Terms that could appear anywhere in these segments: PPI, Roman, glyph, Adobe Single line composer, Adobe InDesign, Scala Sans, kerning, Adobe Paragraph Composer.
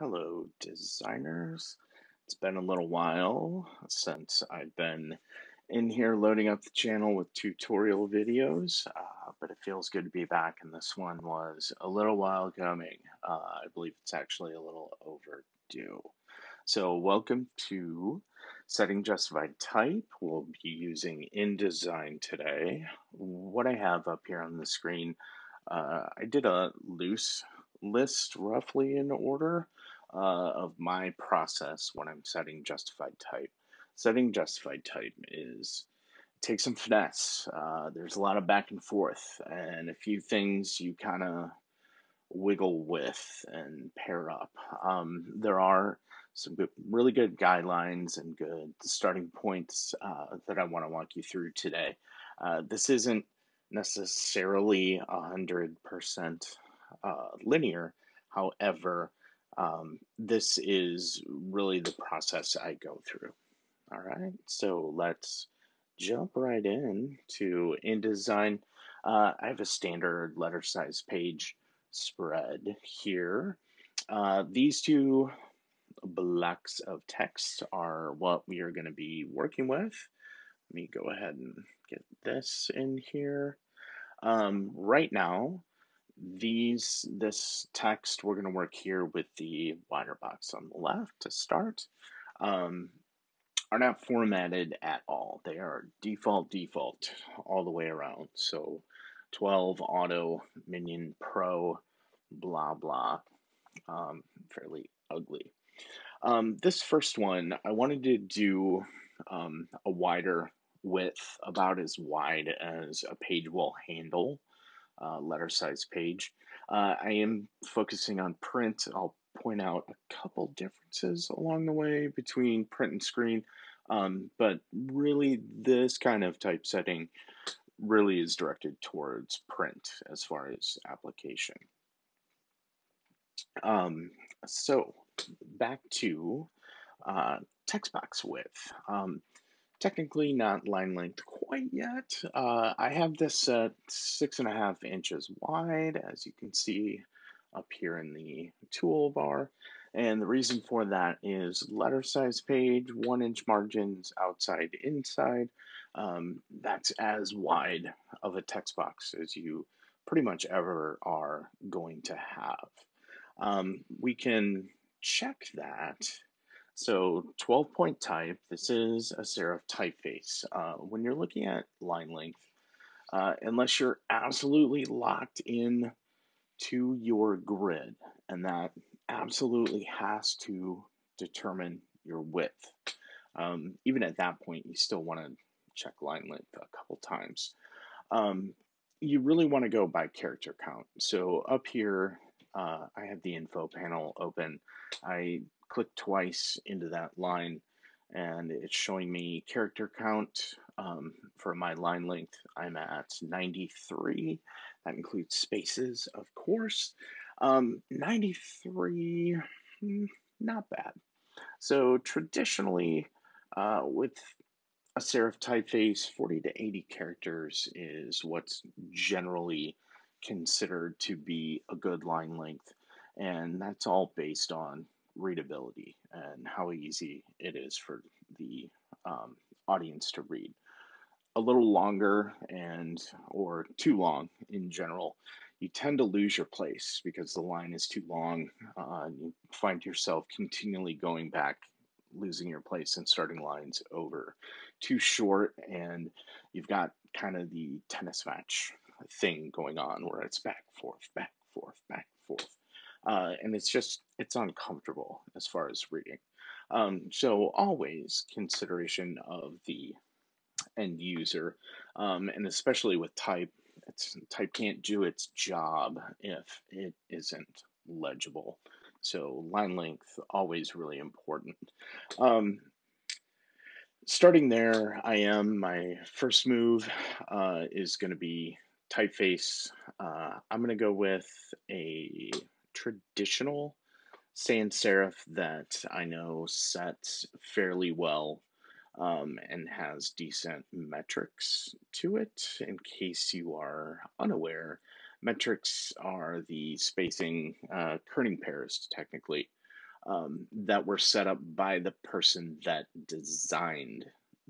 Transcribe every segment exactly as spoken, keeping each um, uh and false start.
Hello, designers. It's been a little while since I've been in here loading up the channel with tutorial videos, uh, but it feels good to be back, and this one was a little while coming. Uh, I believe it's actually a little overdue. So welcome to Setting Justified Type. We'll be using InDesign today. What I have up here on the screen, uh, I did a loose list roughly in order uh, of my process when I'm setting justified type. Setting justified type is take some finesse. Uh, there's a lot of back and forth and a few things you kind of wiggle with and pair up. Um, there are some good, really good guidelines and good starting points uh, that I want to walk you through today. Uh, this isn't necessarily one hundred percent Uh, linear. However, um, this is really the process I go through. All right, so let's jump right in to InDesign. Uh, I have a standard letter size page spread here. Uh, these two blocks of text are what we are going to be working with. Let me go ahead and get this in here. Um, right now, These, this text, we're going to work here with the wider box on the left to start, um, are not formatted at all. They are default, default all the way around. So twelve, auto, minion, pro, blah, blah, um, fairly ugly. Um, this first one, I wanted to do um, a wider width, about as wide as a page will handle. Uh, letter size page. Uh, I am focusing on print. I'll point out a couple differences along the way between print and screen, um, but really this kind of typesetting really is directed towards print as far as application. Um, so back to uh, text box width. Um, Technically not line length quite yet. Uh, I have this at six and a half inches wide, as you can see up here in the toolbar. And the reason for that is letter size page, one inch margins outside, inside. Um, that's as wide of a text box as you pretty much ever are going to have. Um, we can check that. So twelve point type, this is a serif typeface. Uh, when you're looking at line length, uh, unless you're absolutely locked in to your grid, and that absolutely has to determine your width. Um, even at that point, you still want to check line length a couple times. Um, you really want to go by character count. So up here, uh, I have the info panel open. I click twice into that line and it's showing me character count. Um, for my line length, I'm at ninety-three. That includes spaces, of course. Um, ninety-three, not bad. So traditionally, uh, with a serif typeface, forty to eighty characters is what's generally considered to be a good line length. And that's all based on readability and how easy it is for the um, audience to read. A little longer and or too long in general, you tend to lose your place because the line is too long. Uh, you find yourself continually going back, losing your place and starting lines over. Too short and you've got kind of the tennis match thing going on where it's back, forth, back, forth, back, forth. Uh, and it's just, it's uncomfortable as far as reading. Um, so always consideration of the end user, um, and especially with type, it's, type can't do its job if it isn't legible. So line length, always really important. Um, starting there, I am, my first move uh, is going to be typeface. Uh, I'm going to go with a traditional sans serif that I know sets fairly well um, and has decent metrics to it. In case you are unaware, metrics are the spacing, uh, kerning pairs technically, um, that were set up by the person that designed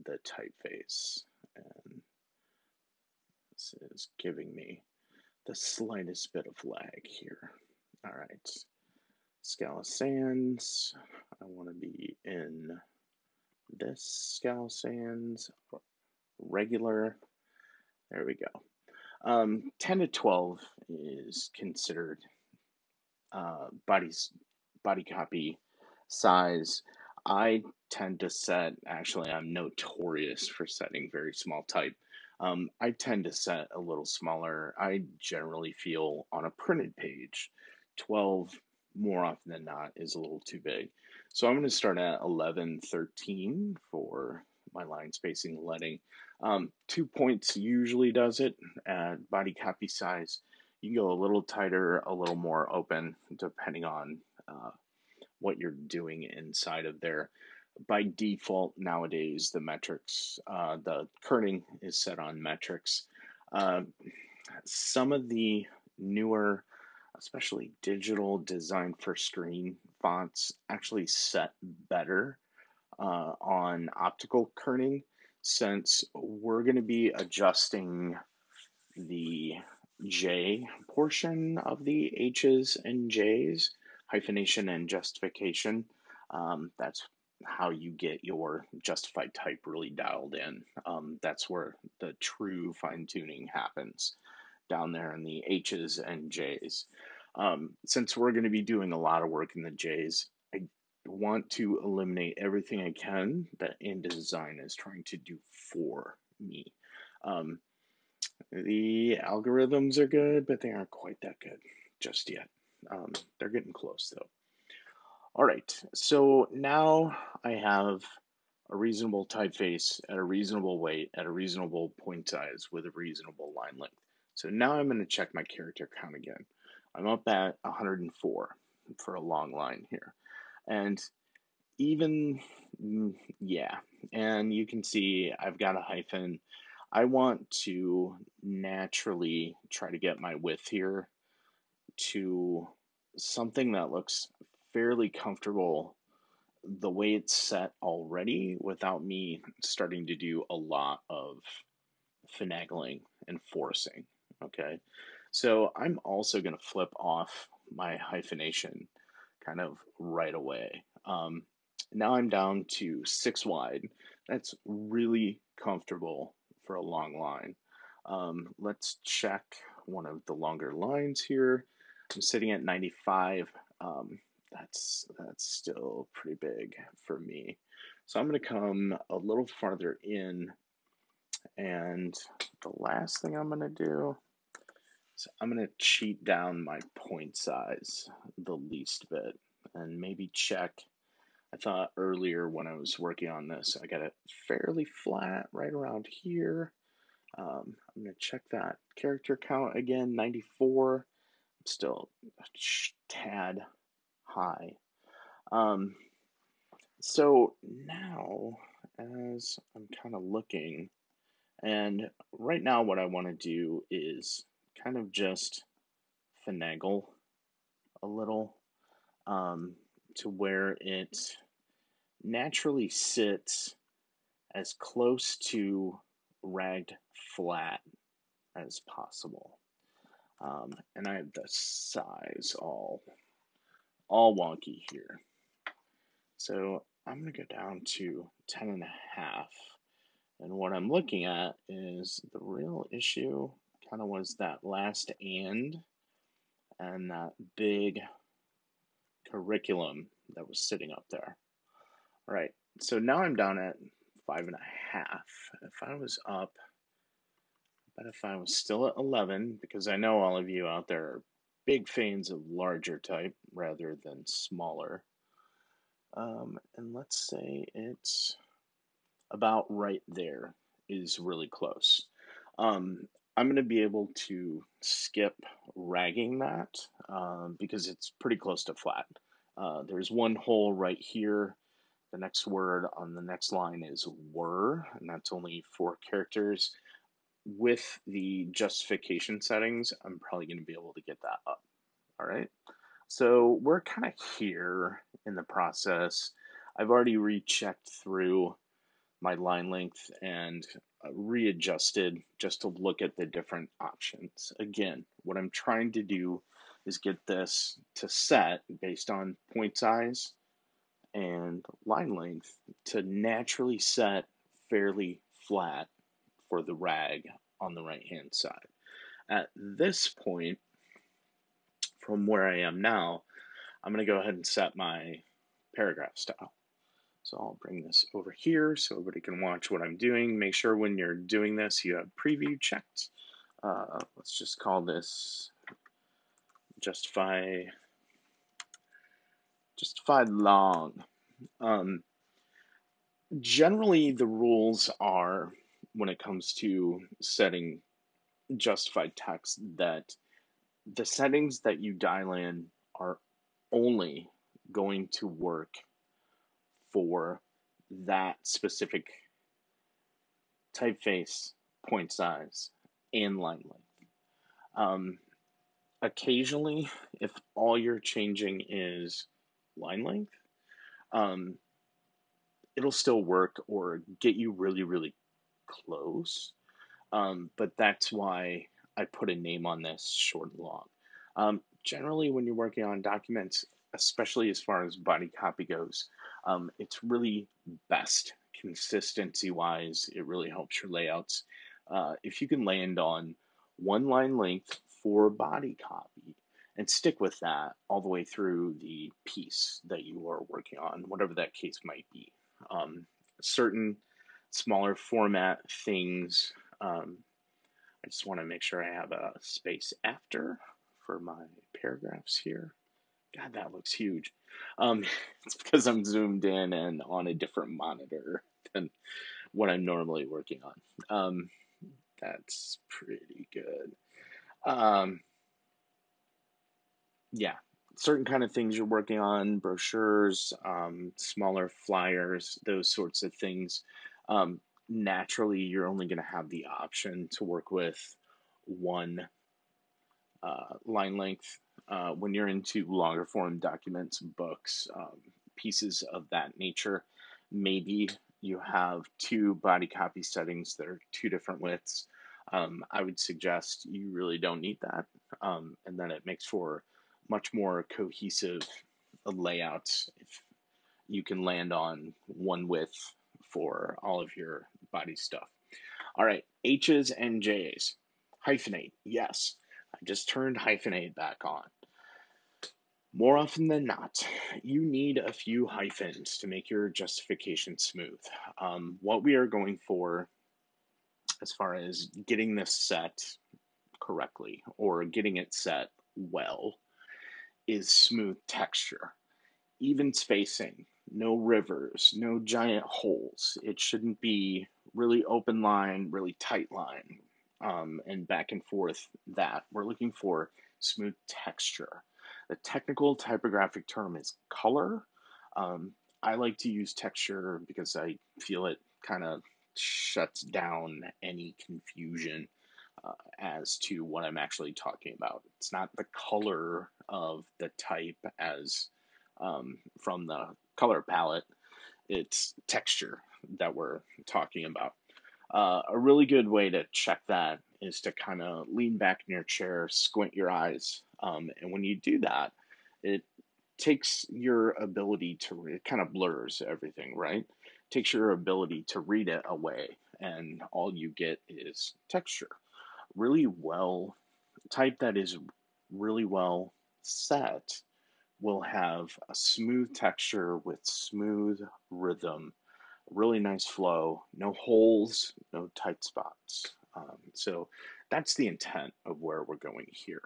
the typeface. And this is giving me the slightest bit of lag here. All right, Scala Sans. I want to be in this Scala Sans, regular. There we go. Um, ten to twelve is considered uh, body, body copy size. I tend to set, actually I'm notorious for setting very small type. Um, I tend to set a little smaller. I generally feel on a printed page, twelve more often than not is a little too big. So I'm going to start at eleven, thirteen for my line spacing letting. Um, two points usually does it. Uh, body copy size, you can go a little tighter, a little more open, depending on uh, what you're doing inside of there. By default, nowadays, the metrics, uh, the kerning is set on metrics. Uh, some of the newer, especially digital design for screen fonts, actually set better uh, on optical kerning, since we're going to be adjusting the J portion of the H's and J's, hyphenation and justification. Um, that's how you get your justified type really dialed in. Um, that's where the true fine tuning happens, down there in the H's and J's. Um, since we're going to be doing a lot of work in the J's, I want to eliminate everything I can that InDesign is trying to do for me. Um, the algorithms are good, but they aren't quite that good just yet. Um, they're getting close though. All right, so now I have a reasonable typeface at a reasonable weight, at a reasonable point size with a reasonable line length. So now I'm going to check my character count again. I'm up at one hundred and four for a long line here. And even, yeah, and you can see I've got a hyphen. I want to naturally try to get my width here to something that looks fairly comfortable the way it's set already, without me starting to do a lot of finagling and forcing. Okay, so I'm also going to flip off my hyphenation kind of right away. Um, now I'm down to six wide. That's really comfortable for a long line. Um, let's check one of the longer lines here. I'm sitting at ninety-five. Um, that's, that's still pretty big for me. So I'm going to come a little farther in. And the last thing I'm going to do is I'm going to cheat down my point size the least bit, and maybe check. I thought earlier when I was working on this, I got it fairly flat right around here. Um, I'm going to check that character count again, ninety-four. I'm still a tad high. Um, so now, as I'm kind of looking, and right now what I want to do is kind of just finagle a little um, to where it naturally sits as close to ragged flat as possible. Um, and I have the size all, all wonky here. So I'm going to go down to ten and a half. And what I'm looking at is the real issue kind of was that last and and that big curriculum that was sitting up there. All right, so now I'm down at five and a half. If I was up, but if I was still at eleven, because I know all of you out there are big fans of larger type rather than smaller. Um, and let's say it's about right there is really close. Um, I'm going to be able to skip ragging that um, because it's pretty close to flat. Uh, there's one hole right here. The next word on the next line is were, and that's only four characters. With the justification settings, I'm probably going to be able to get that up. All right. So we're kind of here in the process. I've already rechecked through my line length and readjusted just to look at the different options. Again, what I'm trying to do is get this to set based on point size and line length to naturally set fairly flat for the rag on the right hand side. At this point, from where I am now, I'm going to go ahead and set my paragraph style. So I'll bring this over here so everybody can watch what I'm doing. Make sure when you're doing this you have preview checked. Uh, let's just call this justify justified long. Um, generally the rules are, when it comes to setting justified text, that the settings that you dial in are only going to work for that specific typeface, point size, and line length. Um, occasionally, if all you're changing is line length, um, it'll still work or get you really, really close. Um, but that's why I put a name on this, short and long. Um, generally, when you're working on documents, especially as far as body copy goes, um, it's really best consistency-wise. It really helps your layouts. Uh, if you can land on one line length for body copy and stick with that all the way through the piece that you are working on, whatever that case might be. Um, certain smaller format things, um, I just want to make sure I have a space after for my paragraphs here. God, that looks huge. Um, it's because I'm zoomed in and on a different monitor than what I'm normally working on. Um, that's pretty good. Um, yeah, certain kind of things you're working on, brochures, um, smaller flyers, those sorts of things. Um, naturally, you're only going to have the option to work with one uh, line length. Uh, when you're into longer form documents, books, um, pieces of that nature, maybe you have two body copy settings that are two different widths. Um, I would suggest you really don't need that. Um, and then it makes for much more cohesive layouts if you can land on one width for all of your body stuff. All right, H's and J's. Hyphenate, yes. I just turned hyphenate back on. More often than not, you need a few hyphens to make your justification smooth. Um, what we are going for as far as getting this set correctly or getting it set well is smooth texture. Even spacing, no rivers, no giant holes. It shouldn't be really open line, really tight line. Um, and back and forth, that we're looking for smooth texture. The technical typographic term is color. Um, I like to use texture because I feel it kind of shuts down any confusion uh, as to what I'm actually talking about. It's not the color of the type as um, from the color palette, it's texture that we're talking about. Uh, a really good way to check that is to kind of lean back in your chair, squint your eyes. Um, and when you do that, it takes your ability to, it kind of blurs everything, right? It takes your ability to read it away, and all you get is texture. Really well, type that is really well set will have a smooth texture with smooth rhythm. Really nice flow, no holes, no tight spots. Um, so that's the intent of where we're going here.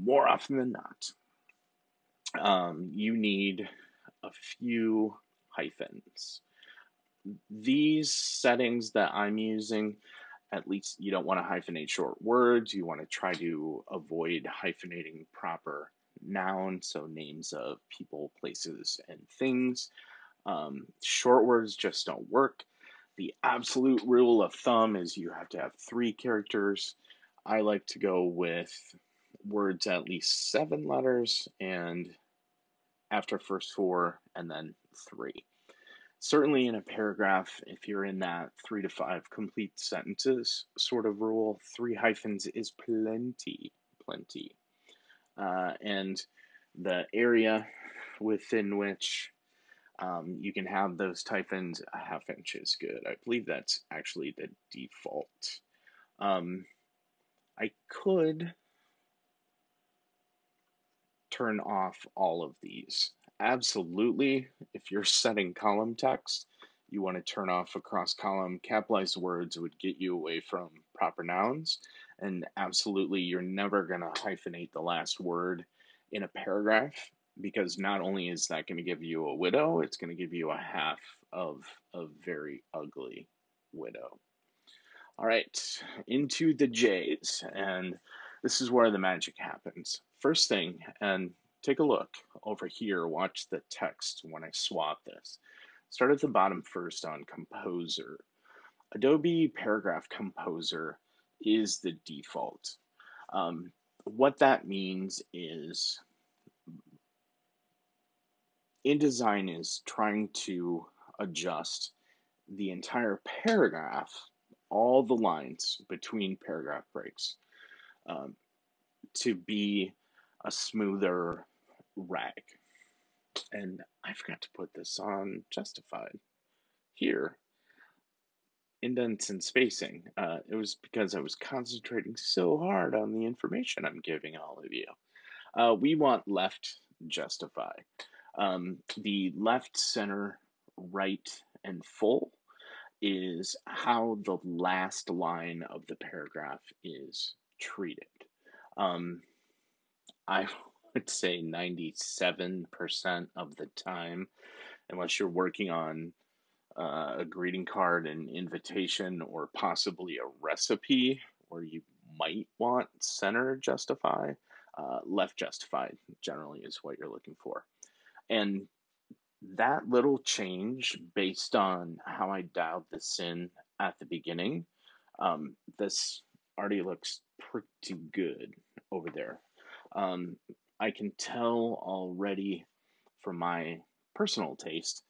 More often than not, um, you need a few hyphens. These settings that I'm using, at least you don't want to hyphenate short words. You want to try to avoid hyphenating proper nouns, so names of people, places, and things. Um, short words just don't work. The absolute rule of thumb is you have to have three characters. I like to go with words at least seven letters and after first four and then three. Certainly in a paragraph, if you're in that three to five complete sentences sort of rule, three hyphens is plenty, plenty. Uh, and the area within which um, you can have those typhoons, a half inch is good. I believe that's actually the default. Um, I could turn off all of these. Absolutely, if you're setting column text, you want to turn off a cross column. Capitalized words would get you away from proper nouns, and absolutely you're never going to hyphenate the last word in a paragraph, because not only is that going to give you a widow, it's going to give you a half of a very ugly widow. All right, into the J's, and this is where the magic happens. First thing, and take a look over here, watch the text when I swap this. Start at the bottom first on Composer. Adobe Paragraph Composer is the default. Um, what that means is InDesign is trying to adjust the entire paragraph, all the lines between paragraph breaks, um, to be a smoother rag. And I forgot to put this on justified here, indents and spacing. Uh, it was because I was concentrating so hard on the information I'm giving all of you. Uh, we want left justify. Um, the left, center, right, and full is how the last line of the paragraph is treated. Um, I would say ninety-seven percent of the time, unless you're working on uh, a greeting card, an invitation, or possibly a recipe where you might want center justify, uh, left justified generally is what you're looking for. And that little change based on how I dialed this in at the beginning, um, this already looks pretty good over there. Um, I can tell already from my personal taste,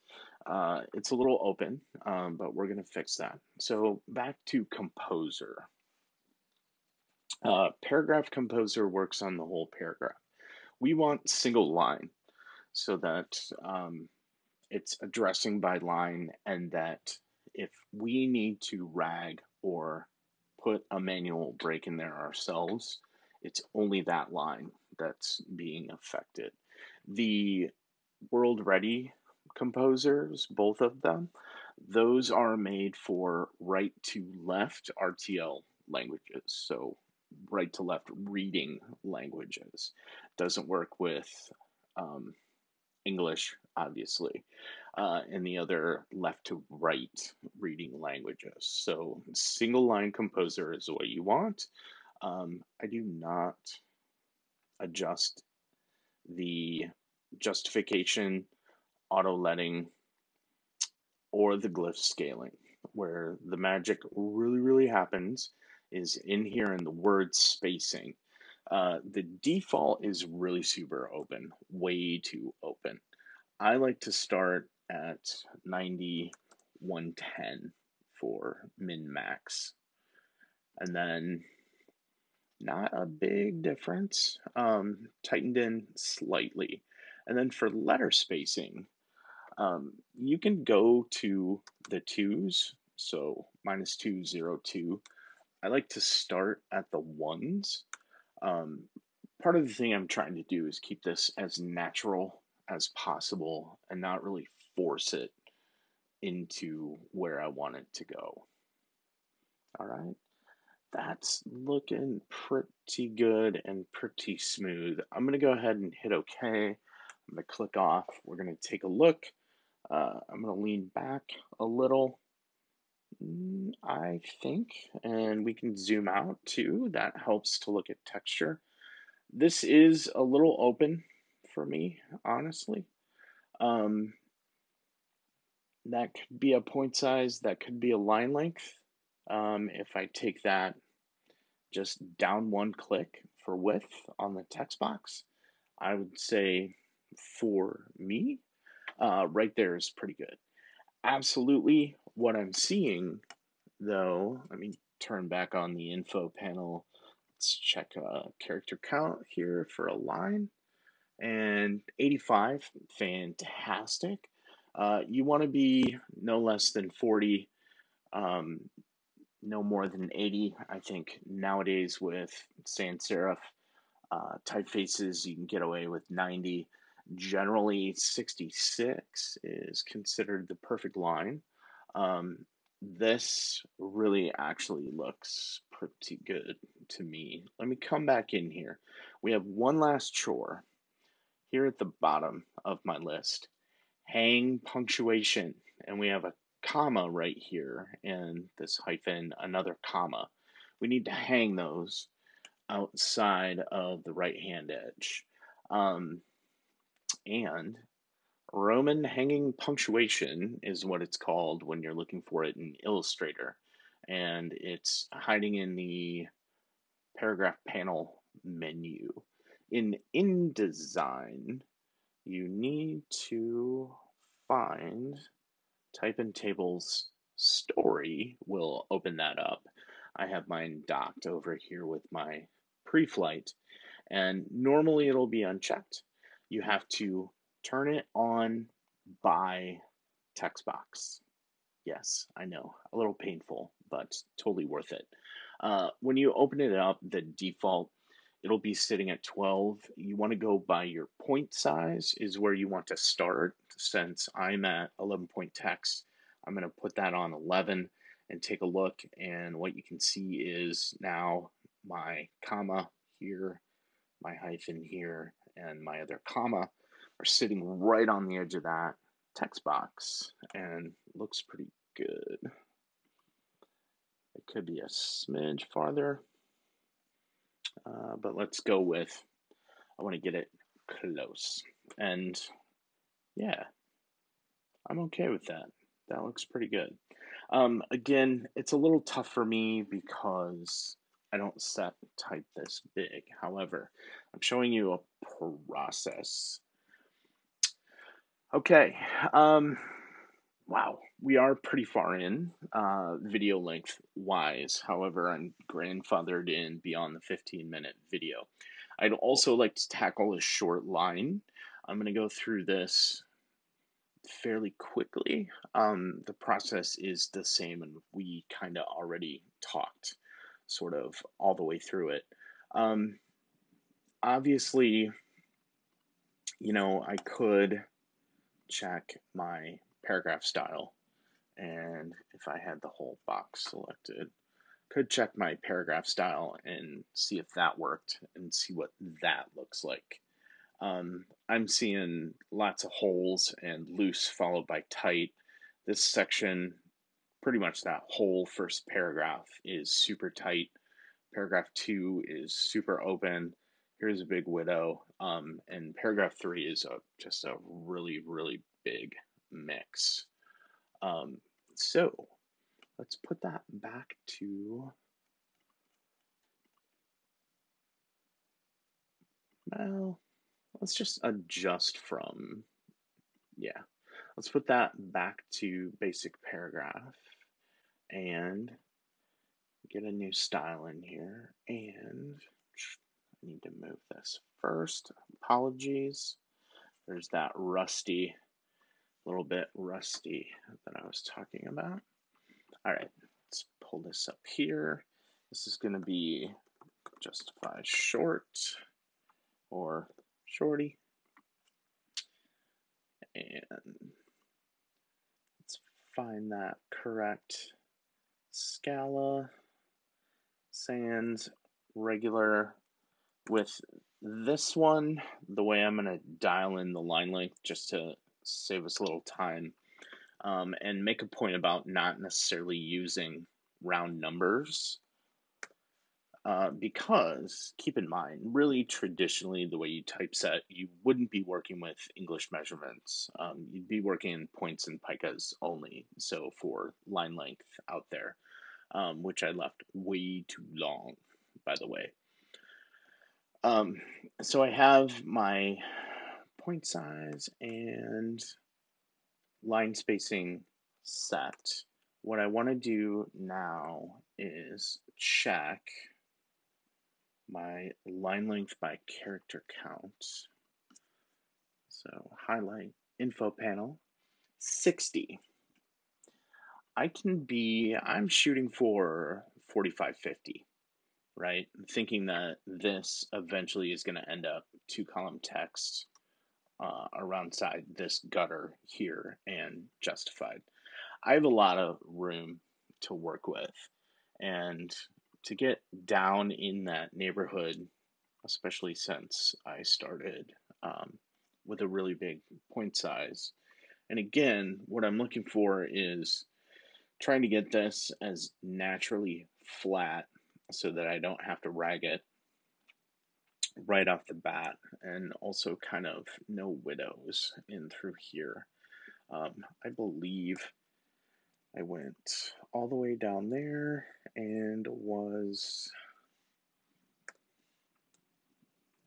uh, it's a little open, um, but we're going to fix that. So back to Composer. Uh, Paragraph Composer works on the whole paragraph. We want single line so that um, it's addressing by line, and that if we need to rag or put a manual break in there ourselves, it's only that line that's being affected. The World Ready composers, both of them, those are made for right to left R T L languages. So right to left reading languages. Doesn't work with um, English, obviously, uh, and the other left to right reading languages. So single line composer is what you want. Um, I do not adjust the justification, auto letting, or the glyph scaling. Where the magic really, really happens is in here in the word spacing. Uh, the default is really super open, way too open. I like to start at ninety, one ten for min-max. And then not a big difference, um, tightened in slightly. And then for letter spacing, um, you can go to the twos, so minus two, zero, two. I like to start at the ones. Um, part of the thing I'm trying to do is keep this as natural as possible and not really force it into where I want it to go. All right. That's looking pretty good and pretty smooth. I'm going to go ahead and hit OK. I'm going to click off. We're going to take a look. Uh, I'm going to lean back a little, I think, and we can zoom out too. That helps to look at texture. This is a little open for me, honestly. Um, that could be a point size. That could be a line length. Um, if I take that just down one click for width on the text box, I would say for me, uh, right there is pretty good. Absolutely, what I'm seeing though, let me turn back on the info panel. Let's check uh, character count here for a line. And eighty-five, fantastic. Uh, you want to be no less than forty, um, no more than eighty. I think nowadays with sans serif uh, typefaces, you can get away with ninety. Generally, sixty-six is considered the perfect line. Um, this really actually looks pretty good to me. Let me come back in here. We have one last chore here at the bottom of my list. Hang punctuation, and we have a comma right here and this hyphen, another comma. We need to hang those outside of the right hand edge. Um, and Roman hanging punctuation is what it's called when you're looking for it in Illustrator, and it's hiding in the paragraph panel menu. In InDesign, you need to find type in tables story will open that up. I have mine docked over here with my pre-flight, and normally it'll be unchecked. You have to turn it on by text box. Yes, I know, a little painful, but totally worth it. Uh, when you open it up, the default, it'll be sitting at twelve. You want to go by your point size is where you want to start. Since I'm at eleven point text, I'm going to put that on eleven and take a look. And what you can see is now my comma here, my hyphen here, and my other comma are sitting right on the edge of that text box, and looks pretty good. It could be a smidge farther. Uh, but let's go with, I want to get it close. And yeah, I'm okay with that. That looks pretty good. Um, again, it's a little tough for me because I don't set type this big. However, I'm showing you a process. Okay. Um, wow, we are pretty far in uh, video length wise. However, I'm grandfathered in beyond the fifteen minute video. I'd also like to tackle a short line. I'm going to go through this fairly quickly. Um, the process is the same, and we kind of already talked sort of all the way through it. Um, obviously, you know, I could check my paragraph style, and if I had the whole box selected, could check my paragraph style and see if that worked and see what that looks like. Um, I'm seeing lots of holes and loose followed by tight. This section, pretty much that whole first paragraph is super tight. Paragraph two is super open. Here's a big widow. Um, and paragraph three is a, just a really, really big mix. Um, so let's put that back to, well, let's just adjust from, yeah, let's put that back to basic paragraph and get a new style in here. And I need to move this first. Apologies. There's that rusty, little bit rusty that I was talking about. All right, let's pull this up here. This is going to be justify short or shorty. And let's find that correct Scala Sans regular. With this one, the way I'm going to dial in the line length just to save us a little time, um, and make a point about not necessarily using round numbers, uh, because keep in mind, really traditionally the way you typeset, you wouldn't be working with English measurements. Um, you'd be working in points and picas only, so for line length out there, um, which I left way too long, by the way. Um, so I have my point size and line spacing set. What I want to do now is check my line length by character count. So highlight info panel, sixty. I can be, I'm shooting for forty-five fifty, right? I'm thinking that this eventually is going to end up two column text uh, around side this gutter here and justified. I have a lot of room to work with, and to get down in that neighborhood, especially since I started um, with a really big point size. And again, what I'm looking for is trying to get this as naturally flat so that I don't have to rag it right off the bat, and also kind of no widows in through here. Um, I believe I went all the way down there and was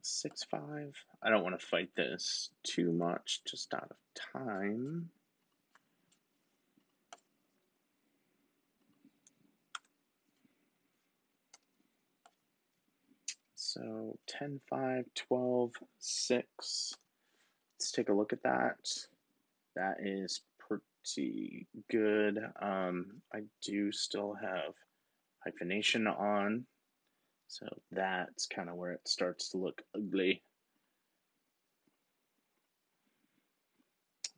six five. I don't want to fight this too much, just out of time. So ten, five, twelve, six. Let's take a look at that. That is pretty good. Um, I do still have hyphenation on, so that's kind of where it starts to look ugly.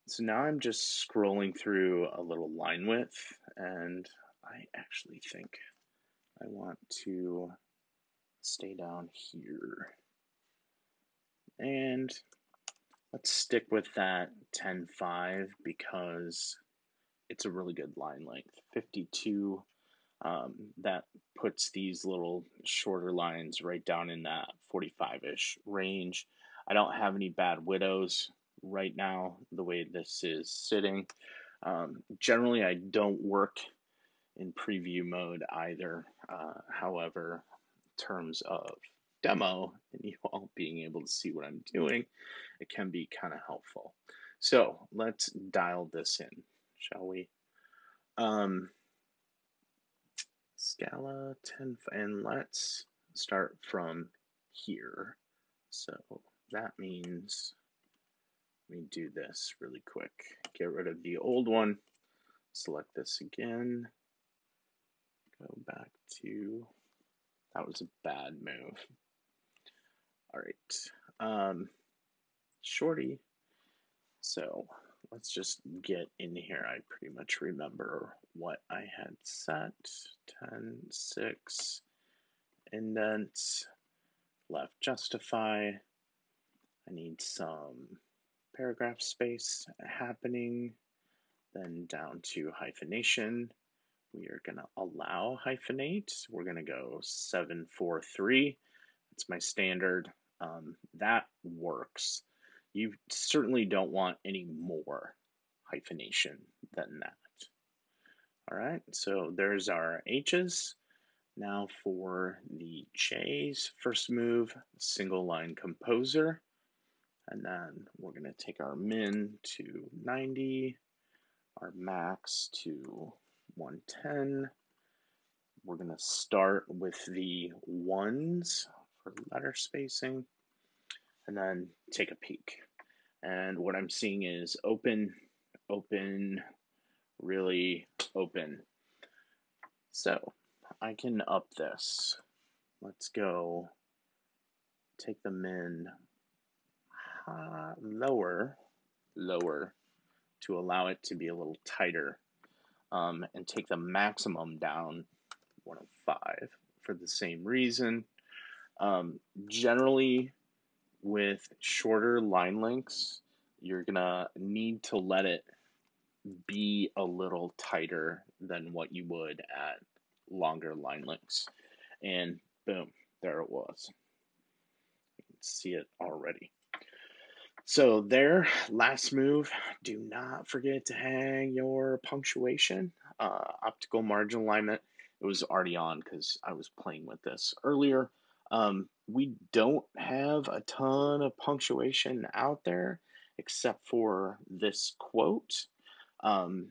So now I'm just scrolling through a little line width, and I actually think I want to stay down here. And let's stick with that ten five because it's a really good line length. fifty-two, um, that puts these little shorter lines right down in that forty-five-ish range. I don't have any bad widows right now, the way this is sitting. Um, generally, I don't work in preview mode either. Uh, however, terms of demo and you all being able to see what I'm doing, it can be kind of helpful. So let's dial this in, shall we? Um, Scala ten, and let's start from here. So that means, let me do this really quick. Get rid of the old one, select this again, go back to, that was a bad move. All right, um, shorty. So let's just get in here. I pretty much remember what I had set. ten, six, indents, left justify. I need some paragraph space happening. Then down to hyphenation. We are going to allow hyphenate. We're going to go seven four three. That's my standard. Um, that works. You certainly don't want any more hyphenation than that. All right, so there's our H's. Now for the J's, first move, single line composer. And then we're going to take our min to ninety, our max to one ten. We're going to start with the ones for letter spacing and then take a peek. And what I'm seeing is open, open, really open. So I can up this. Let's go take the min high, lower, lower to allow it to be a little tighter. Um, and take the maximum down one oh five for the same reason. Um, generally, with shorter line lengths, you're gonna need to let it be a little tighter than what you would at longer line lengths. And boom, there it was. You can see it already. So there, last move, do not forget to hang your punctuation, uh, optical margin alignment. It was already on because I was playing with this earlier. Um, we don't have a ton of punctuation out there. except for this quote. Um,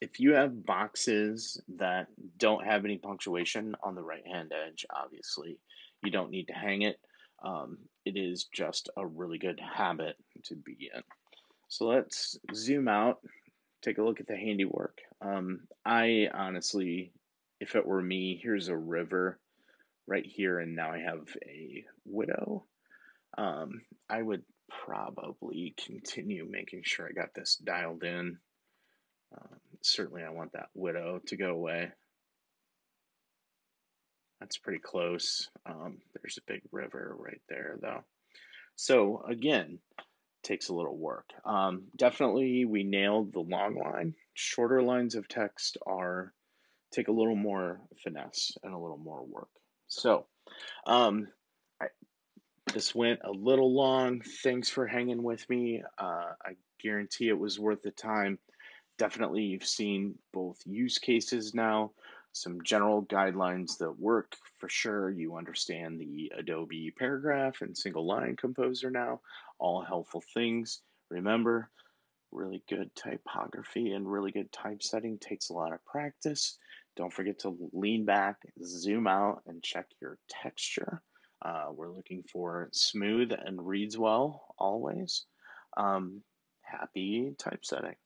if you have boxes that don't have any punctuation on the right-hand edge, obviously, you don't need to hang it. Um, it is just a really good habit to be in. So let's zoom out, take a look at the handiwork. Um, I honestly, if it were me, here's a river right here, and now I have a widow. Um, I would probably continue making sure I got this dialed in. Um, certainly I want that widow to go away. That's pretty close. Um, there's a big river right there though. So again, takes a little work. Um, definitely we nailed the long line. Shorter lines of text are take a little more finesse and a little more work. So um, I, this went a little long. Thanks for hanging with me. Uh, I guarantee it was worth the time. Definitely you've seen both use cases now, some general guidelines that work for sure. You understand the Adobe Paragraph and Single Line Composer now, all helpful things. Remember, really good typography and really good typesetting takes a lot of practice. Don't forget to lean back, zoom out, and check your texture. Uh, we're looking for smooth and reads well always. Um, happy typesetting.